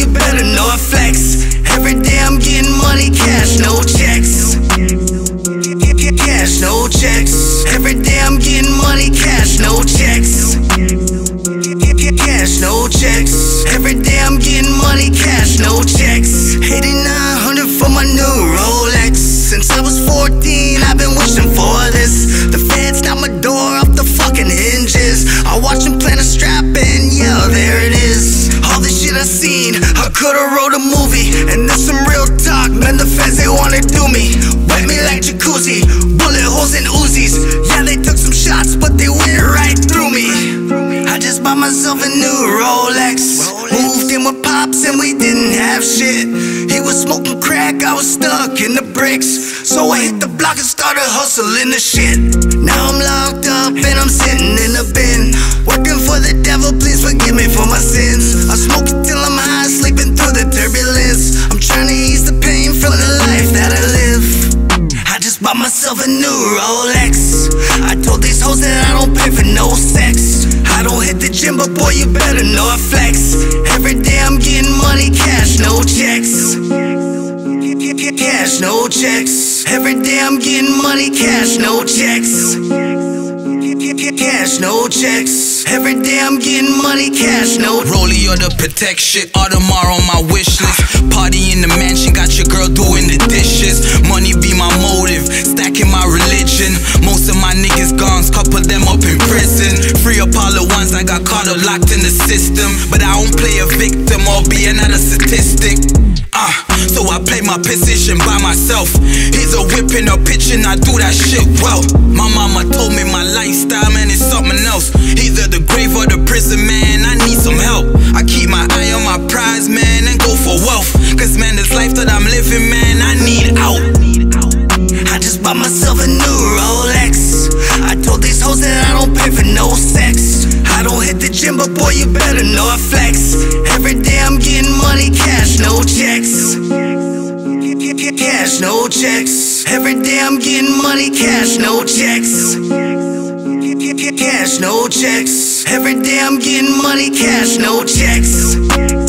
you better know I flex. Every day I'm getting money, cash, no checks. Cash, no checks. Every day I'm getting money, cash, no checks. Cash, no checks. Every day I'm getting money, cash, no checks. 8900 for my new Rolex. Since I was 14, I've been wishing for this. The feds got my door off the fucking hinges. I watch them plant a strap and yeah, there it is. All this shit I seen, I could've wrote a movie. And there's some real talk, man, the feds, they wanna do me. Wet me like Jacuzzi, bullet holes in Uzis. Yeah, they took some shots, but they went right through me. I just bought myself a new Rolex. Moved in with pops and we didn't have shit. He was smoking crack, I was stuck in the bricks. So I hit the block and started hustling the shit. Now I'm locked up and I'm sitting in a bin, working for the devil, please forgive me for my sins. I smoke it till I'm high, sleeping through the turbulence. I'm trying to ease the pain from the life that I live. I just bought myself a new Rolex. I told these hoes that I don't pay for no sex. I don't hit the gym, but boy, you better know I flex. Every day I'm getting money, cash, no checks. Cash, no checks. Every day I'm getting money, cash, no checks. Cash, no checks. Every day I'm getting money, cash, no. Rollie or the Patek shit, Audemars on my wish list. Party in the mansion, got your girl doing the dishes. Money be my motive, stacking my religion. Most of my niggas gone, couple them up in prison. Free up all the ones I got caught up locked in the system. But I don't play a victim or be another statistic. So I play my position by myself. Here's a whip and a pitch and I do that shit well. My mama told me my lifestyle, man, is something else. Either the grave or the prison, man, I need some help. I keep my eye on my prize, man, and go for wealth. Cause man, this life that I'm living, man, I need out. I just bought myself a new Rolex. I told these hoes that I don't pay for no sex. I don't hit the gym, but boy, you better know I flex. Every day I'm getting money, cash, no checks. Cash, no checks. Every day I'm getting money, cash, no checks. Cash, no checks. Every day I'm getting money, cash, no checks.